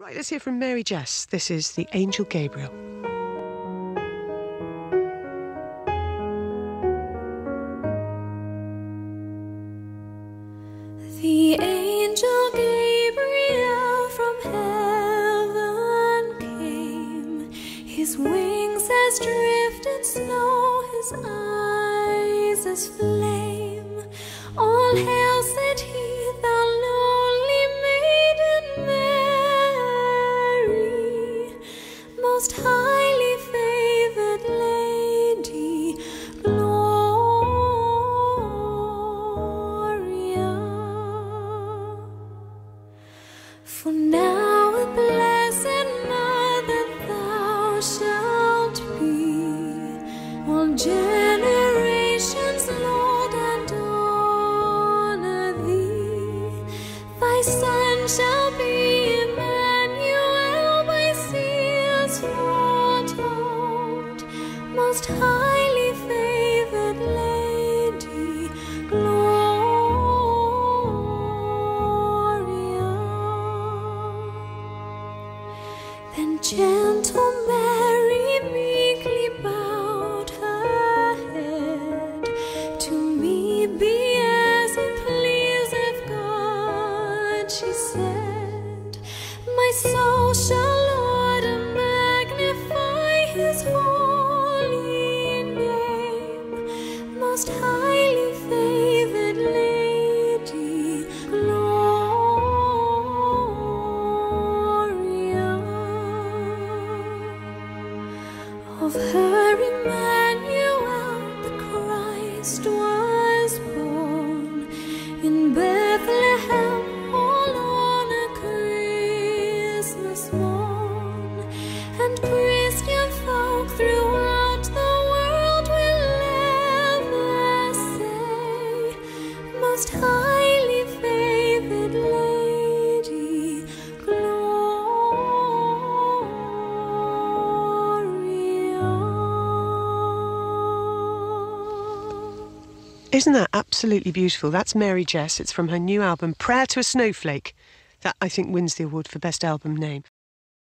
Right, let's hear from Mary Jess. This is the Angel Gabriel. The Angel Gabriel from heaven came, his wings as drifted snow, his eyes as flame. All hail, said he, thou lonely maiden Mary, most highly favored lady, Gloria. For now a blessed mother thou shalt be, all generations, Lord, and honor thee. Thy son shall be Emmanuel, by seers foretold, most highly favored lady, Gloria. Then gentle Mary meekly bowed her head, to me be as it pleaseth God, she said. My soul shall order, magnify his holy name, most highly favored lady, Gloria. Of her Emmanuel, the Christ was born in Bethlehem, all on a Christmas morn. And Christian folk throughout the world will ever say, most highly favored lady, Gloria. Isn't that absolutely beautiful? That's Mary Jess. It's from her new album, Prayer to a Snowflake. That, I think, wins the award for Best Album Name.